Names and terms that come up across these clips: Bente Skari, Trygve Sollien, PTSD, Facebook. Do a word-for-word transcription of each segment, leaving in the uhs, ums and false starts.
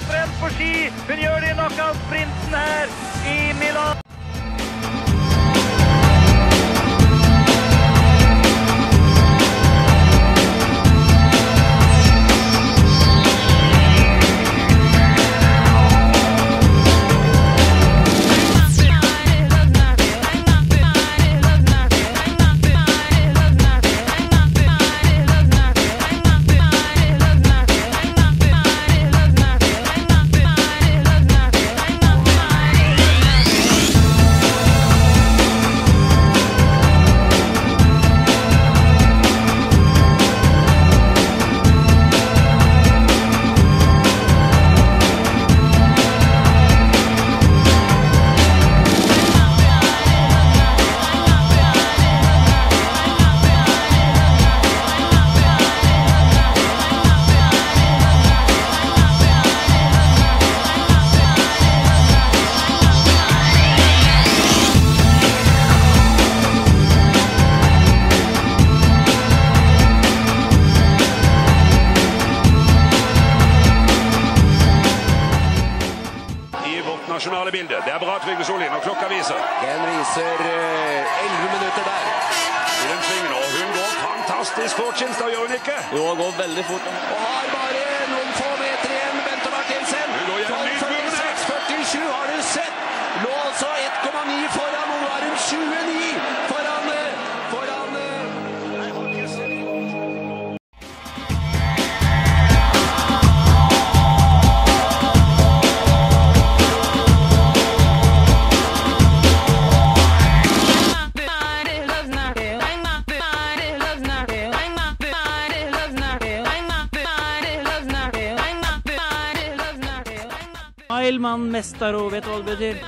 skihopprenn på ski. Hun gjør det i knockout-sprinten her i Milano. Nasjonale bildet. Det er bra, Trygve Sollien, og klokka viser. Den viser elleve minutter der. I den svingen, og hun går fantastisk fort, synes det gjør hun ikke. Jo, hun går veldig fort. Og har bare noen få meter igjen, Bente Martinsen. Hun går gjennom lysbundene. seks komma førtisju har du sett. Lå altså ett komma ni foran, og nå er hun tjueni foran. Heilmann-mester, og vet du hva det betyr?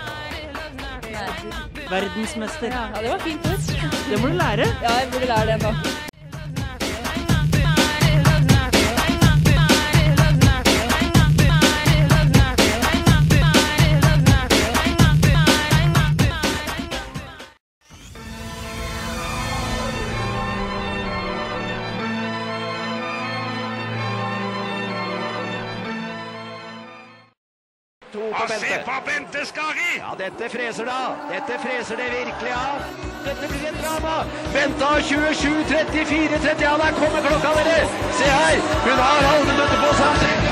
Nei. Verdensmester. Ja, det var fint ut. Det må du lære. Ja, jeg burde lære det nå. Ja, se på Bente Skari! Ja, dette freser da! Dette freser det virkelig av! Dette blir en drama! Bente har tjuesju, trettifire, tretti, ja, der kommer klokka, dere! Se her! Hun har halve minutter på seg!